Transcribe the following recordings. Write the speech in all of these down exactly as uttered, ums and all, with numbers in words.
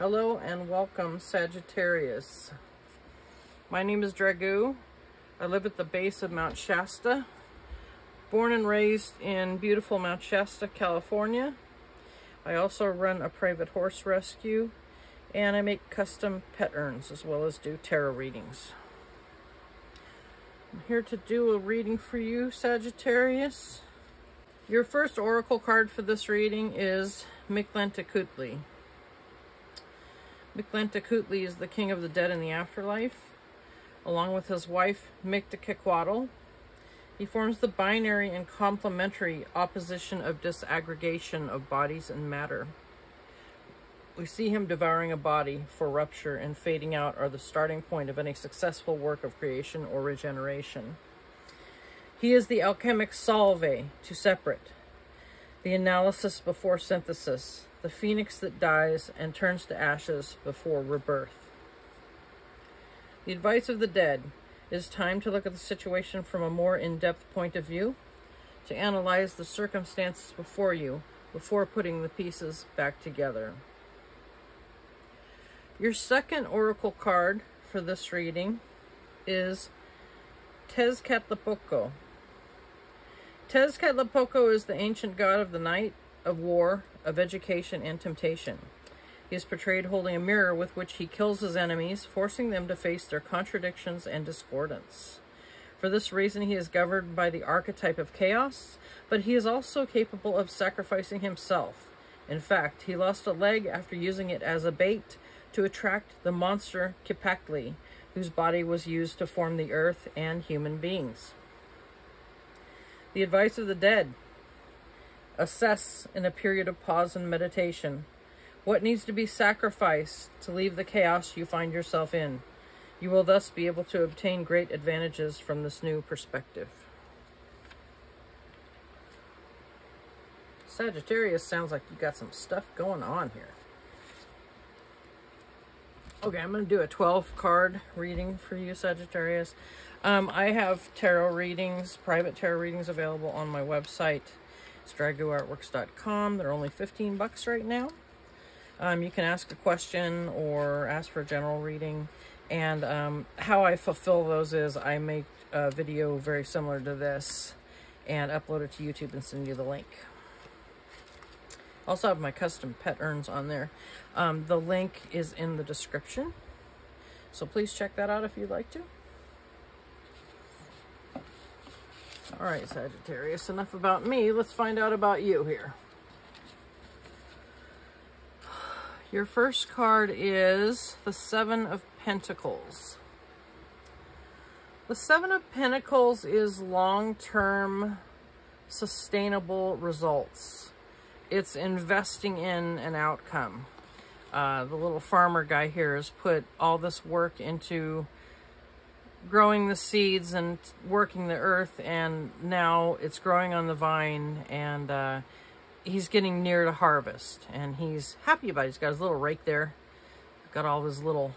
Hello and welcome, Sagittarius. My name is Dragoo. I live at the base of Mount Shasta. Born and raised in beautiful Mount Shasta, California. I also run a private horse rescue, and I make custom pet urns as well as do tarot readings. I'm here to do a reading for you, Sagittarius. Your first oracle card for this reading is Mictlantecuhtli. Mictlantecuhtli is the king of the dead in the afterlife. Along with his wife, Mictlantecuhtli, he forms the binary and complementary opposition of disaggregation of bodies and matter. We see him devouring a body for rupture, and fading out are the starting point of any successful work of creation or regeneration. He is the alchemic solve to separate, the analysis before synthesis, the phoenix that dies and turns to ashes before rebirth. The advice of the dead: it is time to look at the situation from a more in-depth point of view, to analyze the circumstances before you, before putting the pieces back together. Your second oracle card for this reading is Tezcatlipoca. Tezcatlipoca is the ancient god of the night, of war, of education, and temptation. He is portrayed holding a mirror with which he kills his enemies, forcing them to face their contradictions and discordance. For this reason, he is governed by the archetype of chaos, but he is also capable of sacrificing himself. In fact, he lost a leg after using it as a bait to attract the monster Kipakli, whose body was used to form the earth and human beings. The advice of the dead: assess in a period of pause and meditation what needs to be sacrificed to leave the chaos you find yourself in. You will thus be able to obtain great advantages from this new perspective. Sagittarius, sounds like you got some stuff going on here. Okay, I'm going to do a twelve card reading for you, Sagittarius. Um, I have tarot readings, private tarot readings available on my website. It's dragoo artworks dot com. They're only fifteen bucks right now. Um, you can ask a question or ask for a general reading. And um, how I fulfill those is I make a video very similar to this and upload it to YouTube and send you the link. Also have my custom pet urns on there. Um, the link is in the description, so please check that out if you'd like to. All right, Sagittarius, enough about me. Let's find out about you here. Your first card is the Seven of Pentacles. The Seven of Pentacles is long-term, sustainable results. It's investing in an outcome. Uh, the little farmer guy here has put all this work into growing the seeds and working the earth, and now it's growing on the vine, and uh, he's getting near to harvest, and he's happy about it. He's got his little rake there. Got all of his little,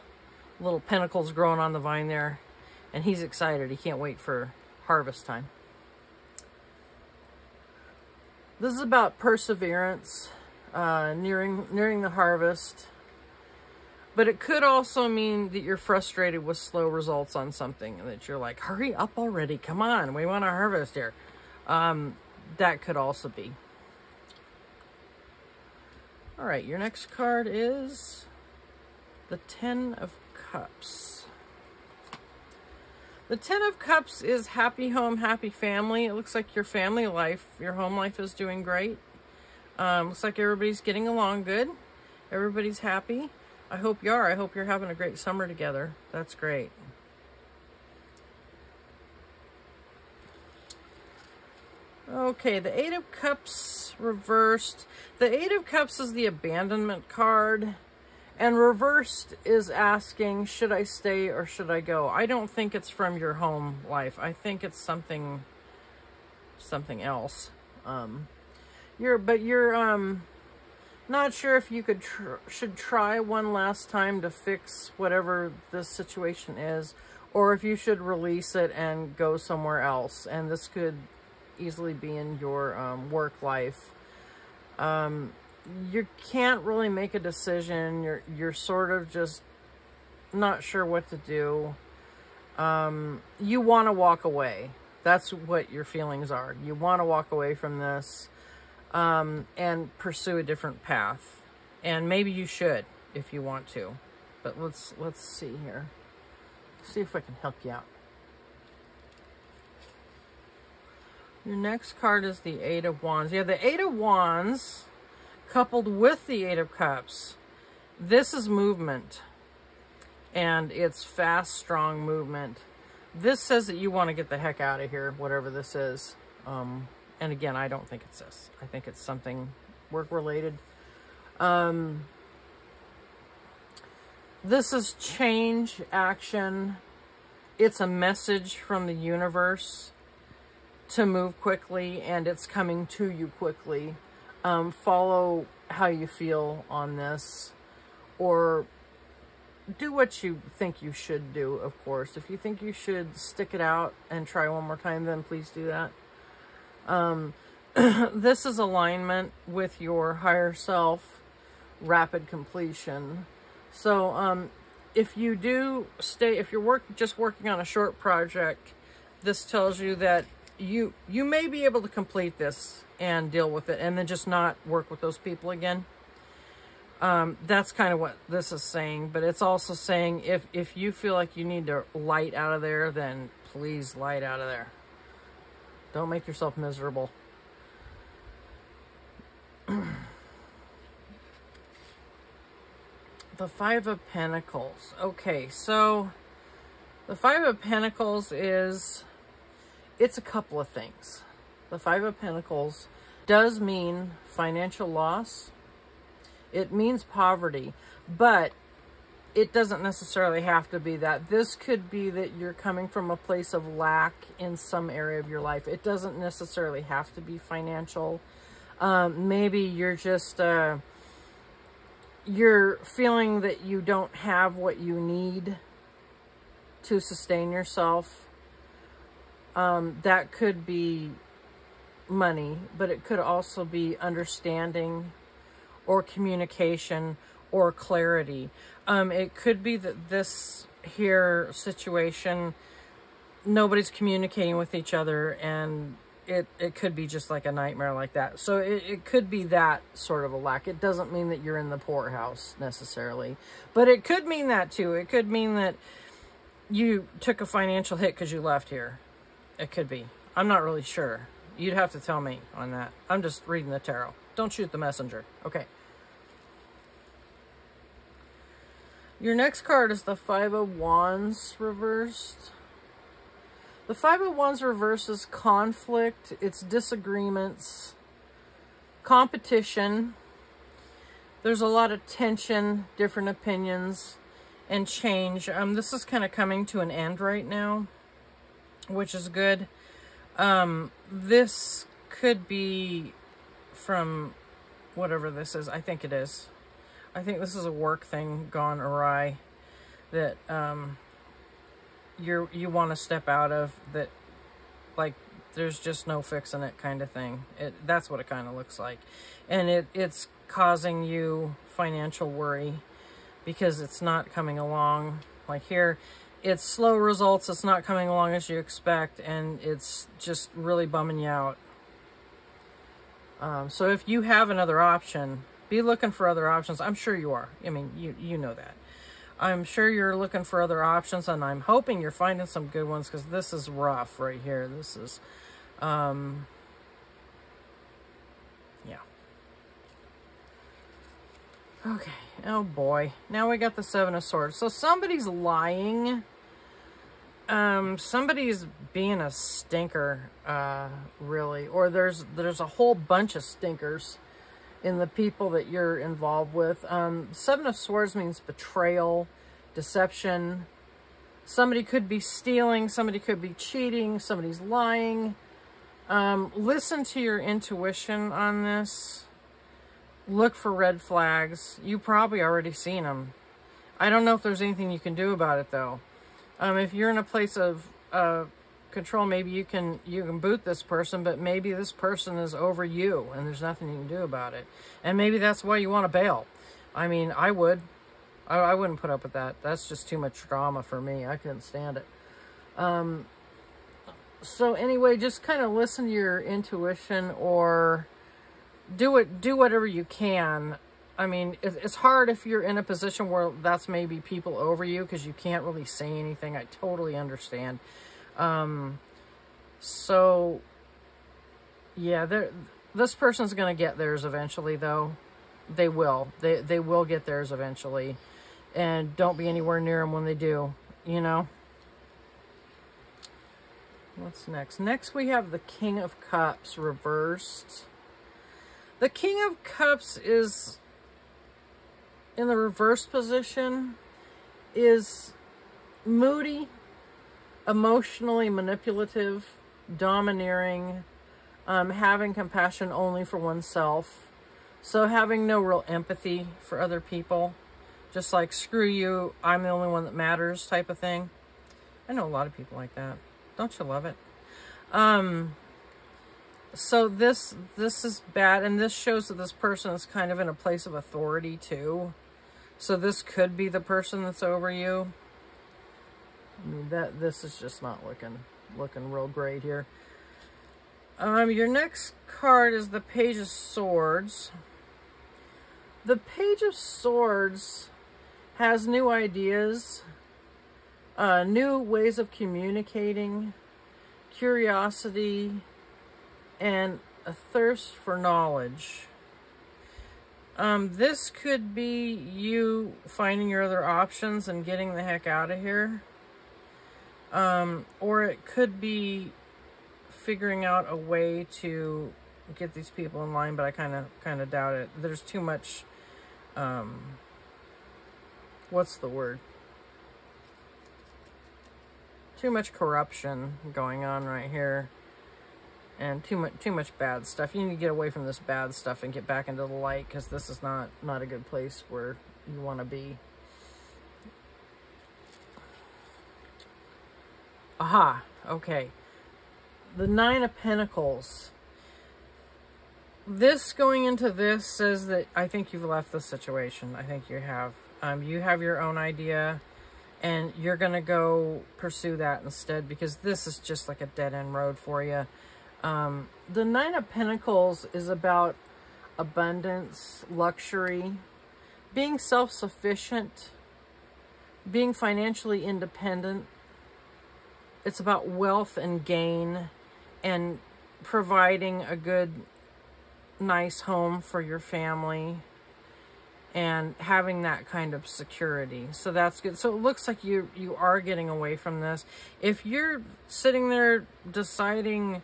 little pentacles growing on the vine there, and he's excited. He can't wait for harvest time. This is about perseverance, uh, nearing, nearing the harvest, but it could also mean that you're frustrated with slow results on something, and that you're like, hurry up already. Come on. We want to harvest here. Um, that could also be. All right, your next card is the Ten of Cups. The Ten of Cups is happy home, happy family. It looks like your family life, your home life is doing great. Um, looks like everybody's getting along good. Everybody's happy. I hope you are. I hope you're having a great summer together. That's great. Okay, the Eight of Cups reversed. The Eight of Cups is the abandonment card, and reversed is asking, should I stay or should I go? I don't think it's from your home life. I think it's something, something else. Um, you're, but you're um, not sure if you could tr should try one last time to fix whatever this situation is, or if you should release it and go somewhere else. And this could easily be in your um, work life. Um, you can't really make a decision. You're, you're sort of just not sure what to do. Um, you want to walk away. That's what your feelings are. You want to walk away from this um, and pursue a different path. And maybe you should if you want to. But let's, let's see here. See if I can help you out. Your next card is the Eight of Wands. Yeah, the Eight of Wands coupled with the Eight of Cups. This is movement. And it's fast, strong movement. This says that you want to get the heck out of here, whatever this is. Um, and again, I don't think it's this. I think it's something work-related. Um, this is change, action. It's a message from the universe to move quickly, and it's coming to you quickly. Um, follow how you feel on this, or do what you think you should do, of course. If you think you should stick it out and try one more time, then please do that. Um, this is alignment with your higher self, rapid completion. So um, if you do stay, if you're work, just working on a short project, this tells you that you, you may be able to complete this and deal with it and then just not work with those people again. Um, that's kind of what this is saying, but it's also saying if, if you feel like you need to light out of there, then please light out of there. Don't make yourself miserable. The Five of Pentacles. Okay, so the Five of Pentacles is, it's a couple of things. The Five of Pentacles does mean financial loss. It means poverty, but it doesn't necessarily have to be that. This could be that you're coming from a place of lack in some area of your life. It doesn't necessarily have to be financial. Um, maybe you're just, uh, you're feeling that you don't have what you need to sustain yourself. Um, that could be money, but it could also be understanding, or communication, or clarity. Um, it could be that this here situation, nobody's communicating with each other, and it, it could be just like a nightmare like that. So it, it could be that sort of a lack. It doesn't mean that you're in the poorhouse necessarily, but it could mean that too. It could mean that you took a financial hit because you left here. It could be. I'm not really sure. You'd have to tell me on that. I'm just reading the tarot. Don't shoot the messenger. Okay. Your next card is the Five of Wands reversed. The Five of Wands reversed is conflict. It's disagreements. Competition. There's a lot of tension, different opinions, and change. Um, this is kind of coming to an end right now, which is good. Um, this could be from whatever this is. I think it is. I think this is a work thing gone awry that um, you're, you want to step out of, that like there's just no fixing it kind of thing. It, that's what it kind of looks like. And it, it's causing you financial worry because it's not coming along. Like here, it's slow results. It's not coming along as you expect. And it's just really bumming you out. Um, so if you have another option, be looking for other options. I'm sure you are. I mean, you, you know that. I'm sure you're looking for other options, and I'm hoping you're finding some good ones, because this is rough right here. This is, um, yeah. Okay. Oh boy. Now we got the Seven of Swords. So somebody's lying. Um, somebody's being a stinker, uh, really, or there's, there's a whole bunch of stinkers in the people that you're involved with. Um, Seven of Swords means betrayal, deception. Somebody could be stealing, somebody could be cheating, somebody's lying. Um, listen to your intuition on this. Look for red flags. You've probably already seen them. I don't know if there's anything you can do about it though. Um, if you're in a place of uh, control. Maybe you can you can boot this person, but maybe this person is over you and there's nothing you can do about it. And maybe that's why you want to bail. I mean, I would. I, I wouldn't put up with that. That's just too much drama for me. I couldn't stand it. Um, so anyway, just kind of listen to your intuition, or do it, do whatever you can. I mean, it's hard if you're in a position where that's maybe people over you, because you can't really say anything. I totally understand. Um, so, yeah, there, this person's going to get theirs eventually, though. They will. They, they will get theirs eventually. And don't be anywhere near them when they do, you know? What's next? Next, we have the King of Cups reversed. The King of Cups is... in the reverse position, is moody, emotionally manipulative, domineering, um, having compassion only for oneself. So having no real empathy for other people. Just like, screw you, I'm the only one that matters type of thing. I know a lot of people like that. Don't you love it? Um... So this, this is bad, and this shows that this person is kind of in a place of authority too. So this could be the person that's over you. I mean, that, this is just not looking, looking real great here. Um, your next card is the Page of Swords. The Page of Swords has new ideas, uh, new ways of communicating, curiosity, and a thirst for knowledge. Um, this could be you finding your other options and getting the heck out of here. Um, or it could be figuring out a way to get these people in line, but I kind of kind of doubt it. There's too much, um, what's the word? Too much corruption going on right here. And too much, too much bad stuff. You need to get away from this bad stuff and get back into the light, because this is not, not a good place where you want to be. Aha, okay. The Nine of Pentacles. This, going into this, says that I think you've left the situation. I think you have. Um, you have your own idea, and you're going to go pursue that instead, because this is just like a dead-end road for you. Um, the Nine of Pentacles is about abundance, luxury, being self-sufficient, being financially independent. It's about wealth and gain, and providing a good, nice home for your family, and having that kind of security. So that's good. So it looks like you, you are getting away from this. If you're sitting there deciding,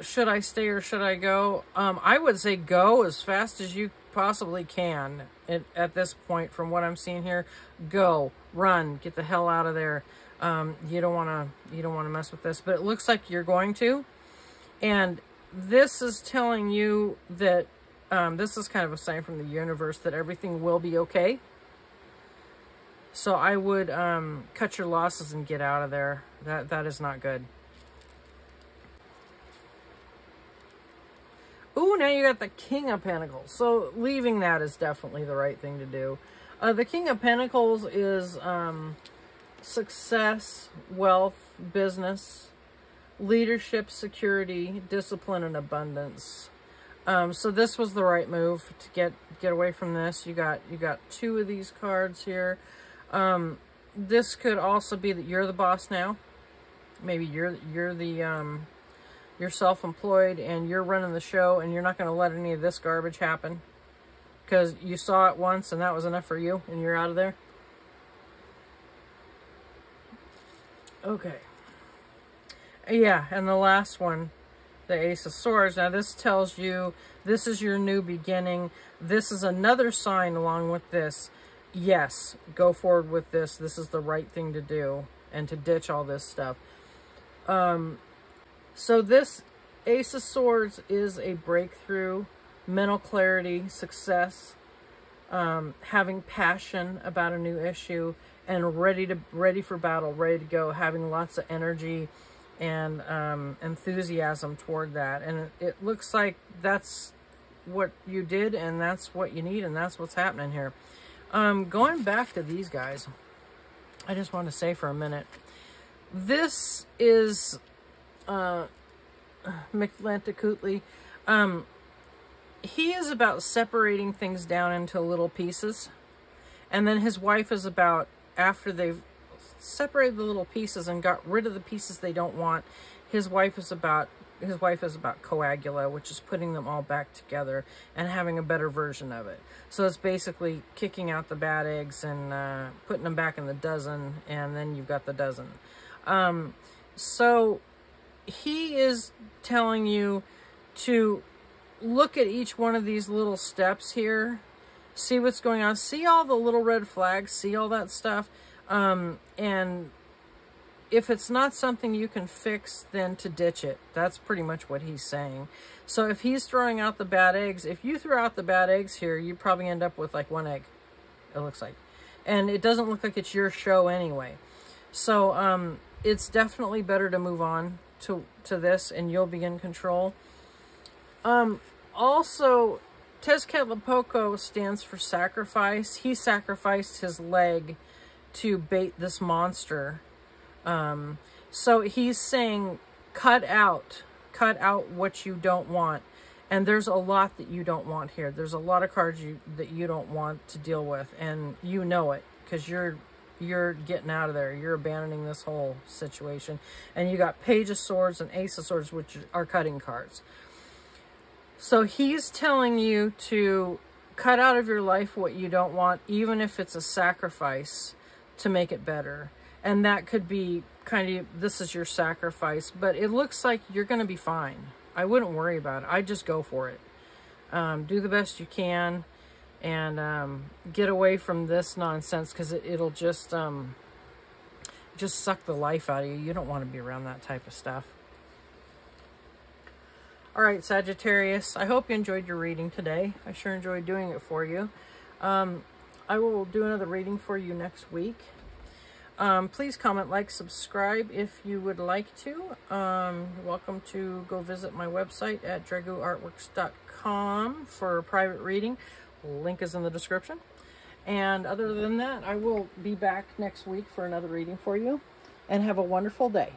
should I stay or should I go? Um, I would say go as fast as you possibly can at, at this point, from what I'm seeing here. Go, run, get the hell out of there. Um, you don't want to, you don't want to mess with this, but it looks like you're going to. And this is telling you that, um, this is kind of a sign from the universe that everything will be okay. So I would, um, cut your losses and get out of there. That, that is not good. Ooh, now you got the King of Pentacles. So leaving that is definitely the right thing to do. Uh, the King of Pentacles is um, success, wealth, business, leadership, security, discipline, and abundance. Um, so this was the right move to get get away from this. You got you got two of these cards here. Um, this could also be that you're the boss now. Maybe you're you're the um, you're self-employed and you're running the show, and you're not going to let any of this garbage happen, because you saw it once and that was enough for you, and you're out of there. Okay. Yeah, and the last one, the Ace of Swords. Now this tells you this is your new beginning. This is another sign along with this. Yes, go forward with this. This is the right thing to do, and to ditch all this stuff. Um... So this Ace of Swords is a breakthrough, mental clarity, success, um, having passion about a new issue, and ready to ready for battle, ready to go, having lots of energy, and um, enthusiasm toward that. And it looks like that's what you did, and that's what you need, and that's what's happening here. Um, going back to these guys, I just want to say for a minute, this is uh, Mictlantecuhtli. Um, he is about separating things down into little pieces, and then his wife is about, after they've separated the little pieces and got rid of the pieces they don't want, his wife is about his wife is about coagula, which is putting them all back together and having a better version of it. So it's basically kicking out the bad eggs and uh, putting them back in the dozen, and then you've got the dozen. Um, so he is telling you to look at each one of these little steps here, see what's going on, see all the little red flags, see all that stuff, um, and if it's not something you can fix, then to ditch it. That's pretty much what he's saying. So if he's throwing out the bad eggs, if you throw out the bad eggs here, you probably end up with like one egg, it looks like. And it doesn't look like it's your show anyway. So um, it's definitely better to move on to, to this, and you'll be in control. Um, also, Tezcatlipoca stands for sacrifice. He sacrificed his leg to bait this monster. Um, so he's saying, cut out, cut out what you don't want. And there's a lot that you don't want here. There's a lot of cards you, that you don't want to deal with. And you know it, because you're, you're getting out of there. You're abandoning this whole situation. And you got Page of Swords and Ace of Swords, which are cutting cards. So he's telling you to cut out of your life what you don't want, even if it's a sacrifice to make it better. And that could be kind of, this is your sacrifice, but it looks like you're going to be fine. I wouldn't worry about it. I'd just go for it. Um, do the best you can, and um, get away from this nonsense, because it, it'll just, um, just suck the life out of you. You don't want to be around that type of stuff. All right, Sagittarius, I hope you enjoyed your reading today. I sure enjoyed doing it for you. Um, I will do another reading for you next week. Um, please comment, like, subscribe if you would like to. Um, you're welcome to go visit my website at dragoo artworks dot com for a private reading. Link is in the description. And other than that, I will be back next week for another reading for you. And have a wonderful day.